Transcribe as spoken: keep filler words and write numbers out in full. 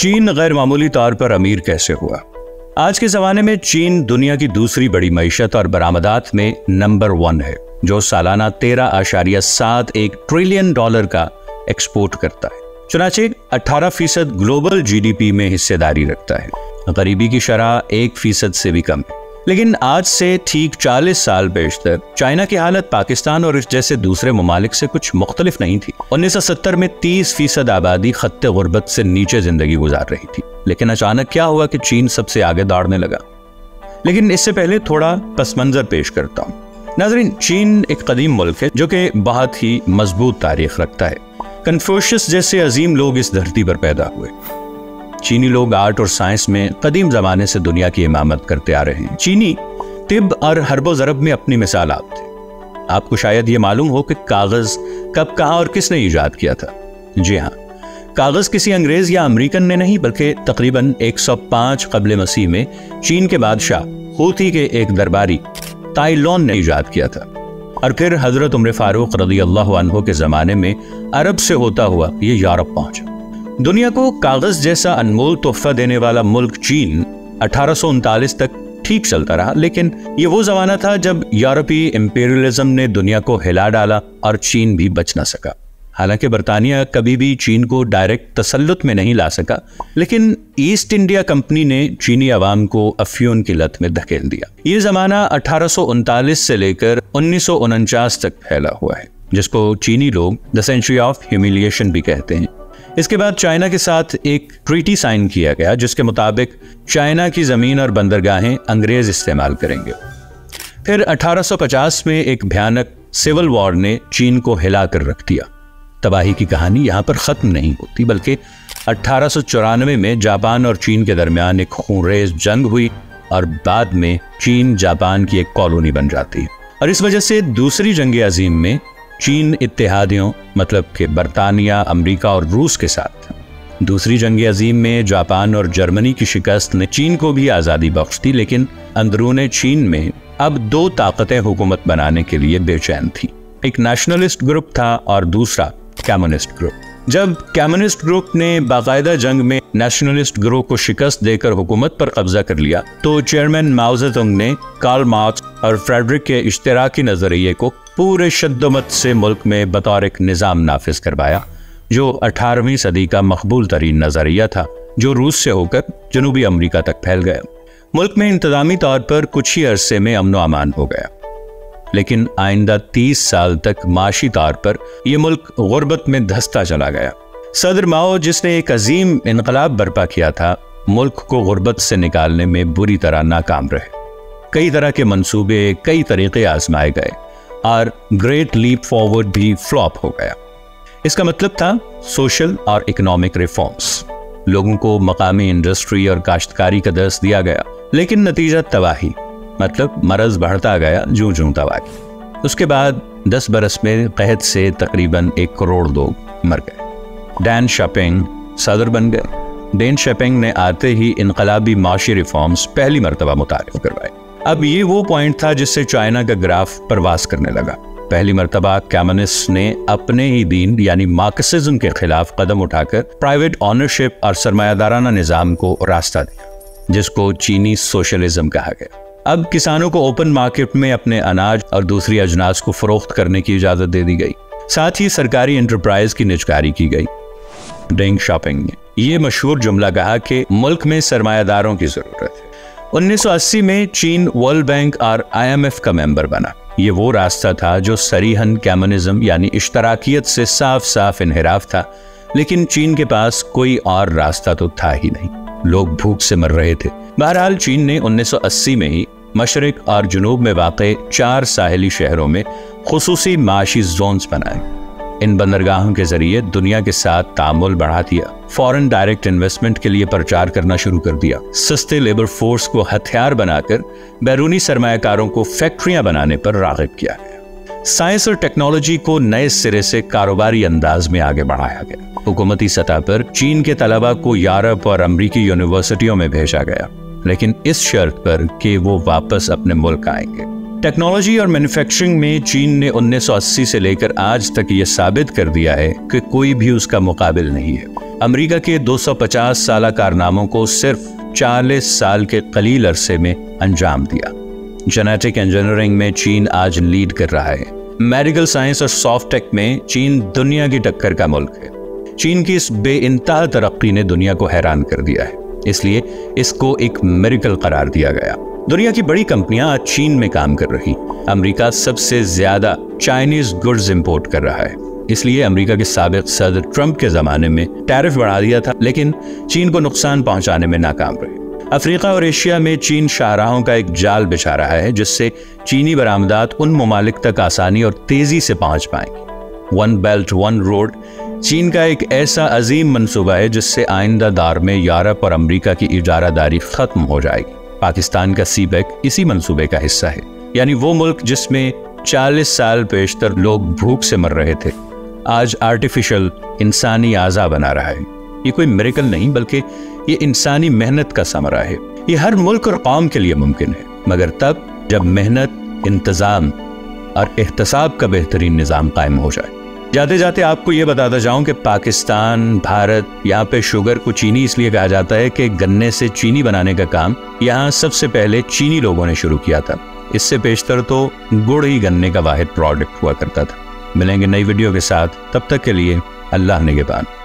चीन गैर मामूली तौर पर अमीर कैसे हुआ? आज के जमाने में चीन दुनिया की दूसरी बड़ी मईशत और बरामदात में नंबर वन है, जो सालाना तेरह आशारिया सात एक ट्रिलियन डॉलर का एक्सपोर्ट करता है। चुनाचे अठारह फीसद ग्लोबल जीडीपी में हिस्सेदारी रखता है। गरीबी की शरह एक फीसद से भी कम है। लेकिन आज से ठीक चालीस साल पेशतर चाइना की हालत पाकिस्तान और इस जैसे दूसरे ममालिक से कुछ मुख्तलिफ नहीं थी। उन्नीस सौ सत्तर में तीस फीसद आबादी खत्ते गुर्बत से नीचे जिंदगी गुजार रही थी। लेकिन अचानक क्या हुआ कि चीन सबसे आगे दौड़ने लगा। लेकिन इससे पहले थोड़ा पस मंजर पेश करता हूँ। नाजरीन, चीन एक कदीम मुल्क है जो कि बहुत ही मजबूत तारीख रखता है। कन्फ्यूशियस जैसे अजीम लोग इस धरती पर पैदा हुए। चीनी लोग आर्ट और साइंस में कदीम जमाने से दुनिया की इमामत करते आ रहे हैं। चीनी तिब और हरबो जरब में अपनी मिसाल आप थे। आपको शायद ये मालूम हो कि कागज कब, कहाँ और किसने ईजाद किया था। जी हाँ, कागज किसी अंग्रेज या अमेरिकन ने नहीं, बल्कि तकरीबन एक सौ पाँच कबल मसीह में चीन के बादशाह हूती के एक दरबारी काई लून ने ईजाद किया था। और फिर हजरत उमर फारूक रज़ी अल्लाहु अन्हु के जमाने में अरब से होता हुआ ये यूरोप पहुंचा। दुनिया को कागज जैसा अनमोल तोहफा देने वाला मुल्क चीन अठारह सौ उनतालीस तक ठीक चलता रहा। लेकिन ये वो जमाना था जब यूरोपीय इम्पीरियलिज्म ने दुनिया को हिला डाला और चीन भी बच ना सका। हालांकि बरतानिया कभी भी चीन को डायरेक्ट तसल्लुत में नहीं ला सका, लेकिन ईस्ट इंडिया कंपनी ने चीनी आवाम को अफ्यून की लत में धकेल दिया। ये ज़माना अठारह सौ उनतालीस से लेकर उन्नीस सौ उनचास तक फैला हुआ है, जिसको चीनी लोग द सेंचुरी ऑफ ह्यूमिलिएशन भी कहते हैं। इसके बाद चाइना के साथ एक ट्रीटी साइन किया गया, जिसके मुताबिक चाइना की ज़मीन और बंदरगाहें अंग्रेज इस्तेमाल करेंगे। फिर अठारह सौ पचास में एक भयानक सिविल वॉर ने चीन को हिला कर रख दिया। तबाही की कहानी यहाँ पर ख़त्म नहीं होती, बल्कि अट्ठारह सौ चौरानवे में जापान और चीन के दरमियान एक खूनरेज जंग हुई और बाद में चीन जापान की एक कॉलोनी बन जाती है। और इस वजह से दूसरी जंग अजीम में चीन इत्तेहादियों मतलब कि बरतानिया, अमेरिका और रूस के साथ। दूसरी जंग अजीम में जापान और जर्मनी की शिकस्त ने चीन को भी आज़ादी बख्श दी, लेकिन अंदरून चीन में अब दो ताकतें हुकूमत बनाने के लिए बेचैन थीं। एक नेशनलिस्ट ग्रुप था और दूसरा कम्युनिस्ट ग्रुप। जब कम्युनिस्ट ग्रुप ने बाकायदा जंग में नेशनलिस्ट ग्रुप को शिकस्त देकर हुकूमत पर कब्जा कर लिया, तो चेयरमैन माओ ज़ेडोंग ने कार्ल मार्क्स और फ्रेडरिक के इश्तराकी नजरिए को पूरे शद्दोमत से मुल्क में बतौर एक निज़ाम नाफिज करवाया, जो अठारहवीं सदी का मकबूल तरीन नजरिया था, जो रूस से होकर जनूबी अमरीका तक फैल गया। मुल्क में इंतजामी तौर पर कुछ ही अरसे में अमन व अमान हो गया, लेकिन आइंदा तीस साल तक माशी तौर पर यह मुल्क गुर्बत में धंसता चला गया। सदर माओ, जिसने एक अजीम इनकलाब बर्पा किया था, मुल्क को गुर्बत से निकालने में बुरी तरह नाकाम रहे। कई तरह के मंसूबे, कई तरीके आजमाए गए और ग्रेट लीप फॉरवर्ड भी फ्लॉप हो गया। इसका मतलब था सोशल और इकोनॉमिक रिफॉर्म्स। लोगों को मकामी इंडस्ट्री और काश्तकारी का दर्स दिया गया, लेकिन नतीजा तबाही मतलब मरज बढ़ता गया जूं जूं तबाही। उसके बाद दस बरस में कहत से तकरीबन एक करोड़ लोग मर गए। डेंग शाओपिंग सदर बन गए। डेंग शाओपिंग ने आते ही इनकलाबी माशी रिफॉर्म्स पहली मरतबा मुतारिफ करवाए। अब ये वो पॉइंट था जिससे चाइना का ग्राफ परवास करने लगा। पहली मरतबा कम्युनिस्ट ने अपने ही दीन यानी मार्क्सिज्म के खिलाफ कदम उठाकर प्राइवेट ऑनरशिप और सरमायादाराना निज़ाम को रास्ता दिया, जिसको चीनी सोशलिज्म कहा गया। अब किसानों को ओपन मार्केट में अपने अनाज और दूसरी अजनास को फरोख्त करने की इजाज़त दे दी गई। साथ ही सरकारी एंटरप्राइज की निजकारी की गई। डेंग शाओपिंग ने यह मशहूर जुमला कहा कि मुल्क में सरमायादारों की ज़रूरत है। उन्नीस सौ अस्सी में चीन वर्ल्ड बैंक और आई एम एफ का मेंबर बना। ये वो रास्ता था जो सरीहन कम्युनिज्म यानी इश्तराकियत से साफ साफ इनहिराफ था, लेकिन चीन के पास कोई और रास्ता तो था ही नहीं। लोग भूख से मर रहे थे। बहरहाल, चीन ने उन्नीस सौ अस्सी में ही मशरिक और जुनूब में वाक़े चार साहली शहरों में खुसूसी माशी जोन्स बनाए। इन बंदरगाहों के जरिए दुनिया के साथ तामुल बढ़ा दिया। फॉरेन डायरेक्ट इन्वेस्टमेंट के लिए प्रचार करना शुरू कर दिया। सस्ते लेबर फोर्स को हथियार बनाकर बैरूनी सरमायाकारों को फैक्ट्रियां बनाने पर राग़िब किया गया। साइंस और टेक्नोलॉजी को नए सिरे से कारोबारी अंदाज में आगे बढ़ाया गया। हुकूमती सतह पर चीन के तलबा को यूरोप और अमरीकी यूनिवर्सिटियों में भेजा गया, लेकिन इस शर्त पर कि वो वापस अपने मुल्क आएंगे। टेक्नोलॉजी और मैन्युफैक्चरिंग में चीन ने उन्नीस सौ अस्सी से लेकर आज तक ये साबित कर दिया है कि कोई भी उसका मुकाबिल नहीं है। अमेरिका के दो सौ पचास साल कारनामों को सिर्फ चालीस साल के कलील अरसे में अंजाम दिया। जेनेटिक इंजीनियरिंग में चीन आज लीड कर रहा है। मेडिकल साइंस और सॉफ्ट टेक में चीन दुनिया की टक्कर का मुल्क है। चीन की इस बेइंतहा तरक्की ने दुनिया को हैरान कर दिया है, इसलिए इसको एक मिरेकल करार दिया गया। दुनिया की बड़ी कंपनियां आज चीन में काम कर रही। अमेरिका सबसे ज्यादा चाइनीज गुड्स इंपोर्ट कर रहा है, इसलिए अमेरिका के साबिक सदर ट्रंप के जमाने में टैरिफ बढ़ा दिया था, लेकिन चीन को नुकसान पहुंचाने में नाकाम रहे। अफ्रीका और एशिया में चीन शाहराहों का एक जाल बिछा रहा है, जिससे चीनी बरामदात उन ममालिक तक आसानी और तेजी से पहुंच पाएंगी। वन बेल्ट वन रोड चीन का एक ऐसा अजीम मनसूबा है जिससे आइंदा दौर में यूरोप और अमेरिका की इजारादारी खत्म हो जाएगी। पाकिस्तान का सीबेक इसी मनसूबे का हिस्सा है, यानी वो मुल्क जिसमें चालीस साल पेशतर लोग भूख से मर रहे थे, आज आर्टिफिशियल इंसानी आजा बना रहा है। ये कोई मिरेकल नहीं, बल्कि ये इंसानी मेहनत का समरा है। ये हर मुल्क और कौम के लिए मुमकिन है, मगर तब जब मेहनत, इंतजाम और एहतसाब का बेहतरीन निज़ाम कायम हो जाए। जाते जाते आपको ये बताता जाऊं कि पाकिस्तान, भारत, यहाँ पे शुगर को चीनी इसलिए कहा जाता है कि गन्ने से चीनी बनाने का काम यहाँ सबसे पहले चीनी लोगों ने शुरू किया था। इससे पेशतर तो गुड़ ही गन्ने का वाहिद प्रोडक्ट हुआ करता था। मिलेंगे नई वीडियो के साथ, तब तक के लिए अल्लाह निगहबान।